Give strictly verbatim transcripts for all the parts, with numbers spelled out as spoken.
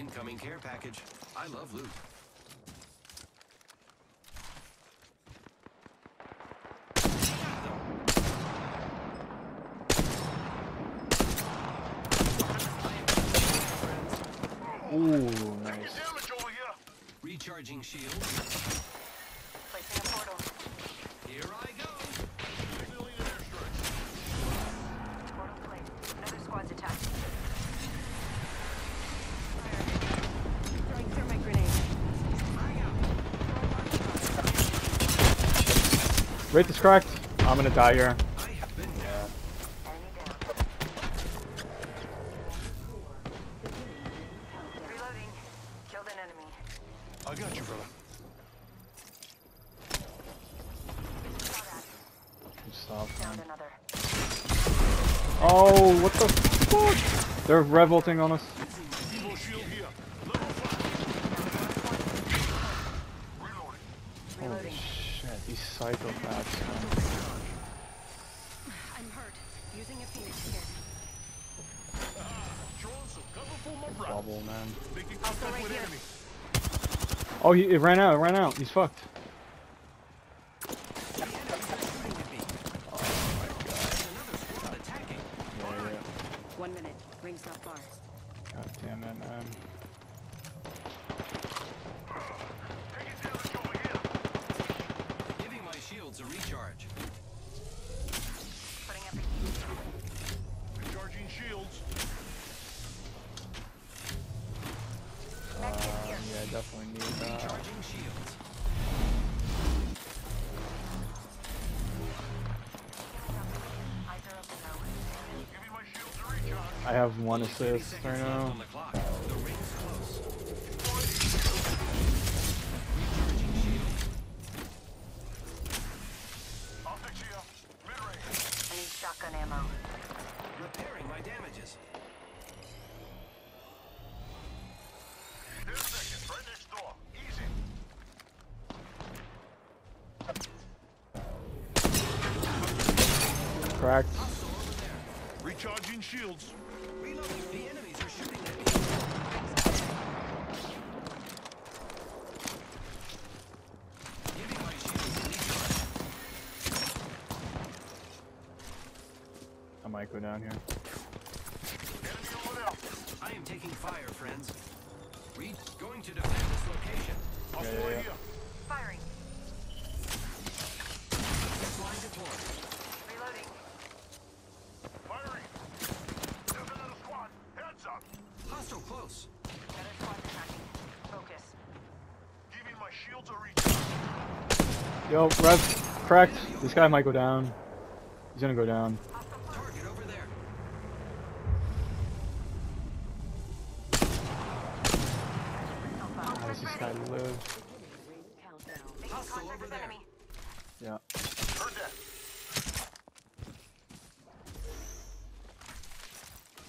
Incoming care package. I love loot. Ooh, nice. Recharging shield. Placing a portal. Here I go. Signaling an airstrike. Portal placed. Another squad's attacked. Throwing thermite grenade. Rate is cracked. I'm gonna die here. I got you, brother. Stop, oh, what the fuck? They're revolting on us. Holy shit, these psychopaths. I'm hurt. Using a Phoenix here. Bubble, man. Oh, he, it ran out, it ran out. He's fucked. Oh my god. Yeah, yeah. One minute. Rings not far. God damn it, man. Giving my shields a recharge. Putting up a... Recharging shields. I definitely need that. Recharging shields. I have one assist right now. The ring's close. Recharging shields. I'll fix you up. I need shotgun ammo. Repairing my damages. Cracked. Recharging shields. Reloading. The enemies are shooting at me. Giving my shields a recharge. I might go down here. Enemy over there. I am taking fire, friends. Reach going to defend this location. Yeah, yeah, yeah. Firing. Flying deployed. So close. Another squad attacking. Focus. Giving my shields a recharge. Yo, Rev, cracked. This guy might go down. He's gonna go down. Target over there. How does this guy live? Hostile over there. Yeah. Heard that.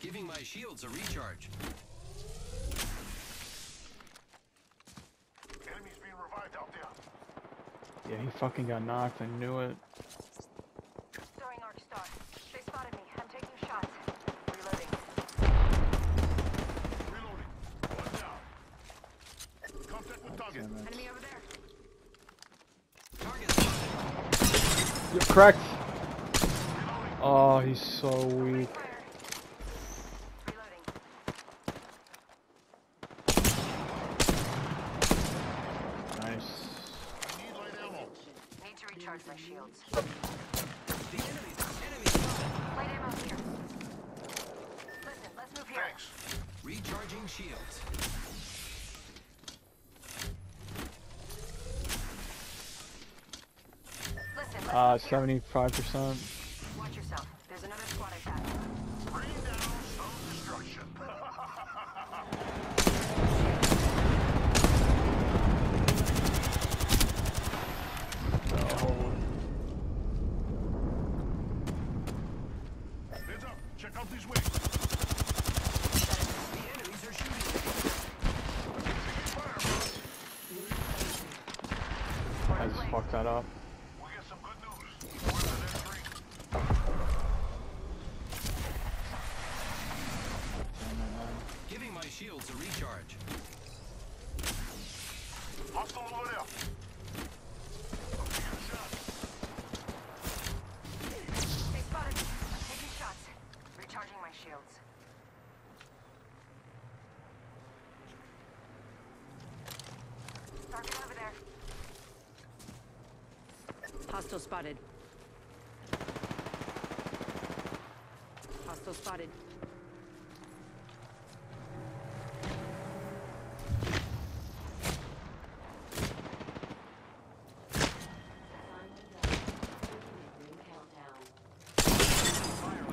Giving my shields a recharge. Enemies being revived out there. Yeah, he fucking got knocked. I knew it. Throwing arc star. They spotted me. I'm taking shots. Reloading. Reloading. One down. Contact with target. Enemy over there. Target. You're cracked. Reloading. Oh, he's so weak. My shields. The enemies, enemies. Light ammo here. Listen, let's move here. Thanks. Recharging shields. Listen, let's uh, seventy-five percent. Watch yourself. There's another squad attack. Bring down some destruction. Check out these wings. The enemies are shooting. Fire. I just fucked that up. We got some good news. Giving my my shields to recharge. Hostile over there. They spotted me. I'm taking shots. Recharging my shields. Target over there. Hostile spotted. Hostile spotted.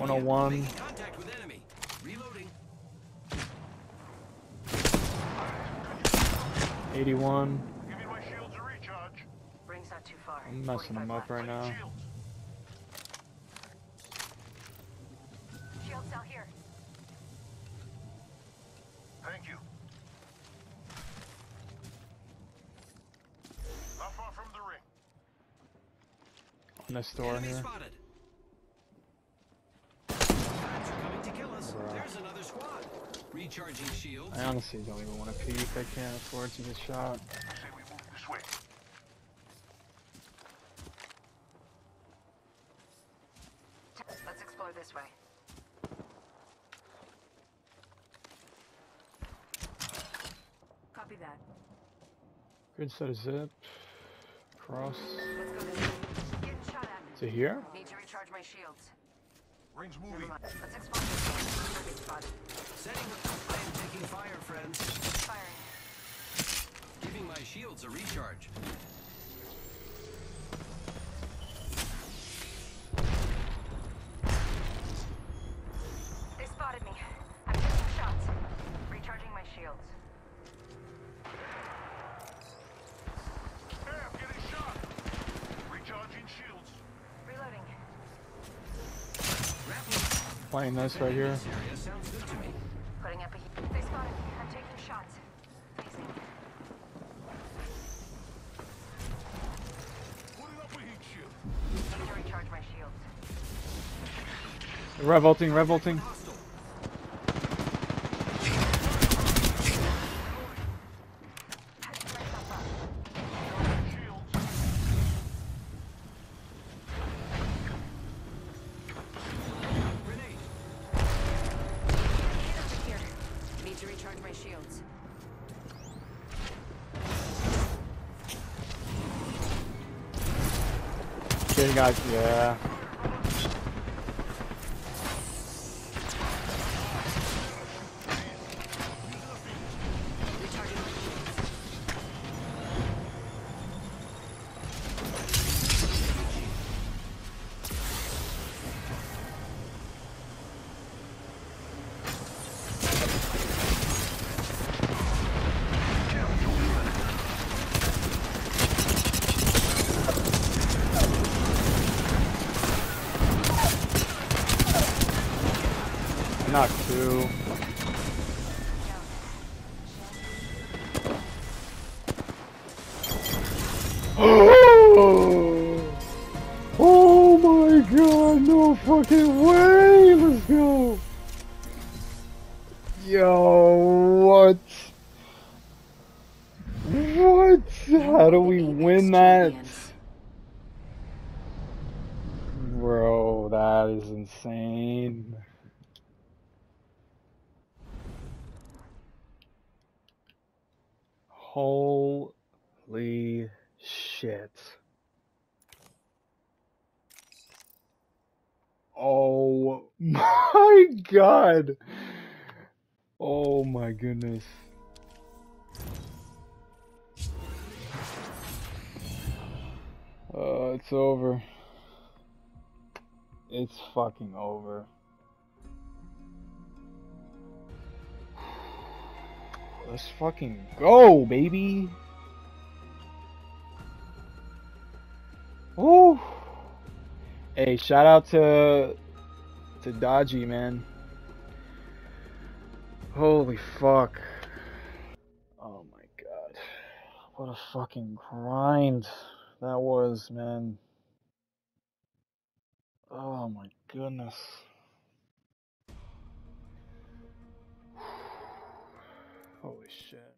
one oh one. Contact with enemy. Reloading. eighty-one. Give me my shields to recharge. Brings not too far. I'm messing them up right now. Shield cell here. Thank you. Not far from the ring. On this door enemy here. Spotted. There's another squad. Recharging shields. I honestly don't even want to peek. I can't afford to get shot. I say we move this way. Let's explore this way. Copy that. Good set of zip. Cross. Let's go this way. Getting shot at. To here? Need to recharge my shields. Rings moving. Let's explode. Setting up. I am taking fire, friends. Firing. Giving my shields a recharge. They spotted me. I'm taking shots. Recharging my shields. Hey, I'm getting shot. Recharging shields. Reloading. Playing this right here. Putting up a they spotted me. I'm taking shots. Facing. Putting up a heat shield. I'm gonna recharge my shields. Revolting, revolting. Guys, yeah. Knock two. Oh! Oh my god, no fucking way! Let's go! Yo, what? What? How do we win that? Bro, that is insane. Holy shit. Oh my god. Oh my goodness. Uh, it's over. It's fucking over. Let's fucking go, baby. Woo. Hey, shout out to to Dodgy, man. Holy fuck. Oh my god. What a fucking grind that was, man. Oh my goodness. Holy shit.